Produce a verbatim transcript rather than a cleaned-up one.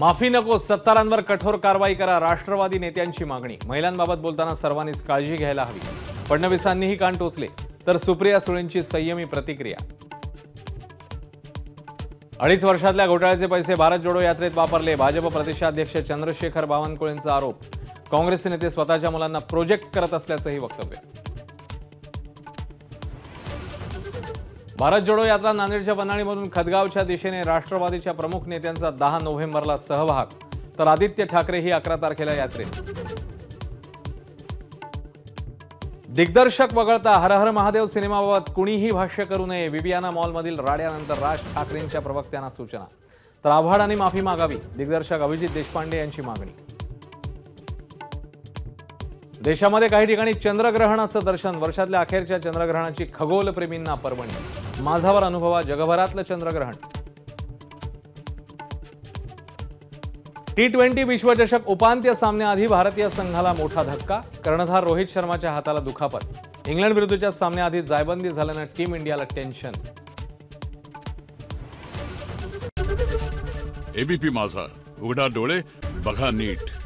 माफी नको, सत्तारांवर कठोर कारवाई करा, राष्ट्रवादी नेत्यांची मागणी। महिलांबाबत बोलताना सर्वांनीच काळजी घ्यायला हवी, फडणवीसांनीही कान टोचले तर सुप्रिया सुळेंची संयमी प्रतिक्रिया। अडीच वर्षातल्या घोटाळ्याचे पैसे भारत जोडो यात्रेत वापरले, भाजप प्रदेशाध्यक्ष चंद्रशेखर बावनकुळेंचा आरोप। काँग्रेसचे नेते स्वतःच्या मुलांना प्रोजेक्ट करत असल्याचंही वक्तव्य। भारत जोडो यात्रा नांदेडच्या बनाळीमधून खदगावच्या दिशेने राष्ट्रवादीच्या प्रमुख नेत्यांचा दहा नोव्हेंबरला सहभाग, तर आदित्य ठाकरे ही अकरा तारखेला यात्रेत। दिग्दर्शक वगळता हरहर महादेव सिनेमाबाबत कुणीही भाष्य करू नये, विवियाना मॉलमधील राड्यानंतर राज ठाकरेंच्या प्रवक्त्यांना सूचना। तर आव्हाडांनी माफी मागावी, दिग्दर्शक अभिजित देशपांडे यांची मागणी। देशामध्ये काही ठिकाणी चंद्रग्रहणाचं दर्शन, वर्षातल्या अखेरच्या चंद्रग्रहणाची खगोलप्रेमींना पर्वणी। माझावर अनुभवा जगभरातलं चंद्रग्रहण। टी ट्वेंटी विश्वचषक उपांत्य सामन्याआधी भारतीय संघाला मोठा धक्का, कर्णधार रोहित शर्माच्या हाताला दुखापत। इंग्लंड विरुद्धच्या सामन्याआधी जायबंदी झाल्यानं टीम इंडियाला टेन्शन। एबीपी माझा, उघडा डोळे बघा नीट।